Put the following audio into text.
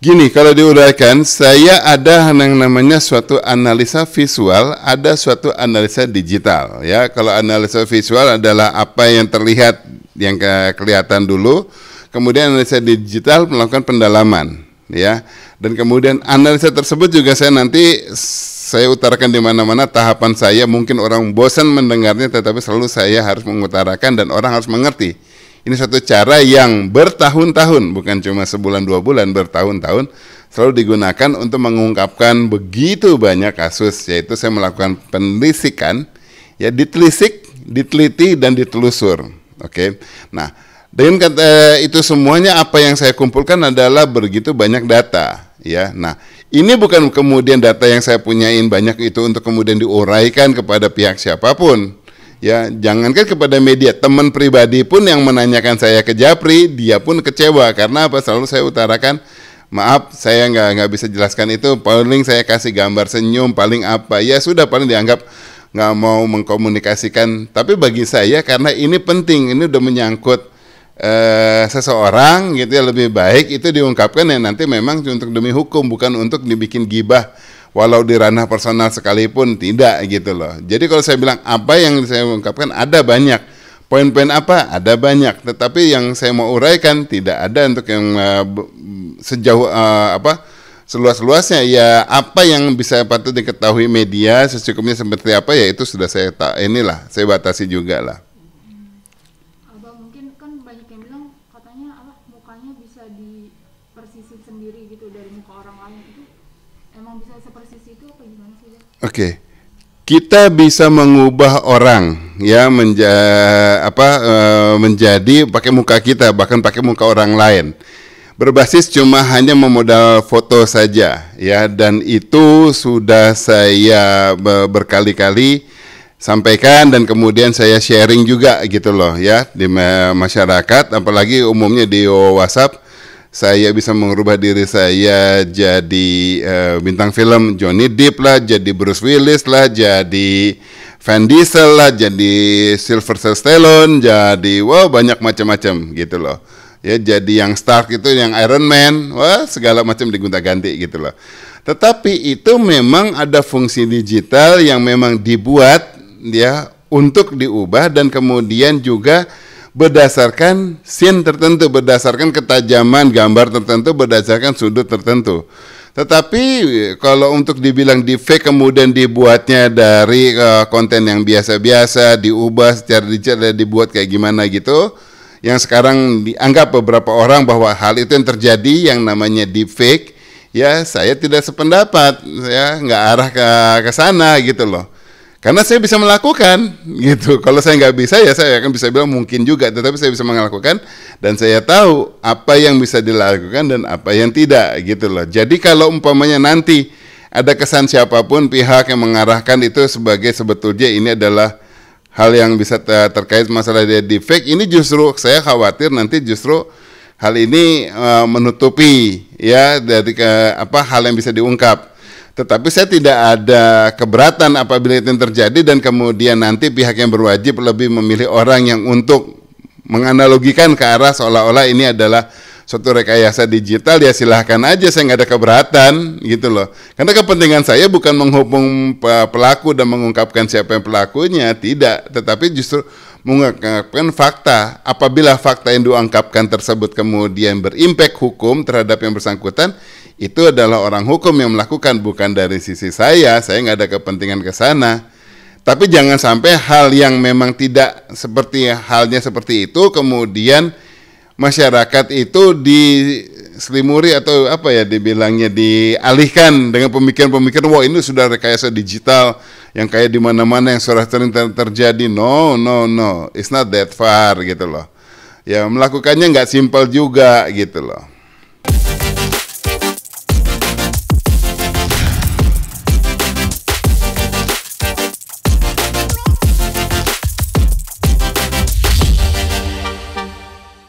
Gini, kalau diuraikan, saya ada yang namanya suatu analisa visual, ada suatu analisa digital. Ya, kalau analisa visual adalah apa yang terlihat, yang kelihatan dulu, kemudian analisa digital melakukan pendalaman, ya. Dan kemudian analisa tersebut juga saya nanti saya utarakan di mana-mana tahapan saya. Mungkin orang bosan mendengarnya, tetapi selalu saya harus mengutarakan dan orang harus mengerti. Ini suatu cara yang bertahun-tahun, bukan cuma sebulan dua bulan, bertahun-tahun selalu digunakan untuk mengungkapkan begitu banyak kasus. Yaitu saya melakukan penelitian, ya, ditelisik, diteliti, dan ditelusur. Oke, nah dengan kata itu semuanya apa yang saya kumpulkan adalah begitu banyak data, ya. Nah, ini bukan kemudian data yang saya punyain banyak itu untuk kemudian diuraikan kepada pihak siapapun. Ya, jangankan kepada media, teman pribadi pun yang menanyakan saya ke Japri, dia pun kecewa. Karena apa? Selalu saya utarakan, maaf, saya nggak bisa jelaskan itu. Paling saya kasih gambar senyum, paling apa. Ya sudah, paling dianggap nggak mau mengkomunikasikan. Tapi bagi saya, karena ini penting, ini udah menyangkut seseorang, gitu ya, lebih baik itu diungkapkan ya nanti memang untuk demi hukum, bukan untuk dibikin gibah. Walau di ranah personal sekalipun, tidak gitu loh. Jadi kalau saya bilang apa yang saya ungkapkan ada banyak, poin-poin apa ada banyak, tetapi yang saya mau uraikan tidak ada untuk yang sejauh seluas-luasnya. Ya apa yang bisa patut diketahui media secukupnya seperti apa, ya itu sudah saya saya batasi juga lah. Abang mungkin kan banyak yang bilang katanya apa mukanya bisa dipersisih sendiri gitu dari muka orang lain itu. Emang bisa sepersis itu apa gimana sih? Oke, kita bisa mengubah orang ya menjadi pakai muka kita, bahkan pakai muka orang lain. Berbasis cuma hanya memodal foto saja ya, dan itu sudah saya berkali-kali sampaikan dan kemudian saya sharing juga gitu loh ya di masyarakat, apalagi umumnya di WhatsApp. Saya bisa mengubah diri saya jadi bintang film Johnny Depp lah, jadi Bruce Willis lah, jadi Vin Diesel lah, jadi Sylvester Stallone, jadi wow banyak macam-macam gitu loh. Ya jadi yang Stark itu, yang Iron Man, wah segala macam digonta-ganti gitu loh. Tetapi itu memang ada fungsi digital yang memang dibuat ya untuk diubah dan kemudian juga berdasarkan scene tertentu, berdasarkan ketajaman gambar tertentu, berdasarkan sudut tertentu. Tetapi kalau untuk dibilang di fake kemudian dibuatnya dari konten yang biasa-biasa, diubah secara digital, dibuat kayak gimana gitu, yang sekarang dianggap beberapa orang bahwa hal itu yang terjadi, yang namanya deep fake, ya saya tidak sependapat, saya nggak arah ke sana gitu loh. Karena saya bisa melakukan gitu. Kalau saya nggak bisa ya saya akan bisa bilang mungkin juga, tetapi saya bisa melakukan dan saya tahu apa yang bisa dilakukan dan apa yang tidak gitu loh. Jadi kalau umpamanya nanti ada kesan siapapun pihak yang mengarahkan itu sebagai sebetulnya ini adalah hal yang bisa terkait masalah dia di fake, ini justru saya khawatir nanti justru hal ini menutupi ya dari hal yang bisa diungkap. Tetapi saya tidak ada keberatan apabila itu terjadi dan kemudian nanti pihak yang berwajib lebih memilih orang yang untuk menganalogikan ke arah seolah-olah ini adalah suatu rekayasa digital, ya silahkan aja, saya nggak ada keberatan gitu loh. Karena kepentingan saya bukan menghubung pelaku dan mengungkapkan siapa yang pelakunya, tidak, tetapi justru mengungkapkan fakta. Apabila fakta yang diungkapkan tersebut kemudian berimpak hukum terhadap yang bersangkutan, itu adalah orang hukum yang melakukan, bukan dari sisi saya nggak ada kepentingan ke sana. Tapi jangan sampai hal yang memang tidak seperti halnya seperti itu, kemudian masyarakat itu diselimuri atau apa ya dibilangnya dialihkan dengan pemikiran-pemikiran, wah ini sudah rekayasa digital yang kayak di mana-mana yang sudah sering terjadi. No, no, no, it's not that far gitu loh. Ya melakukannya nggak simpel juga gitu loh.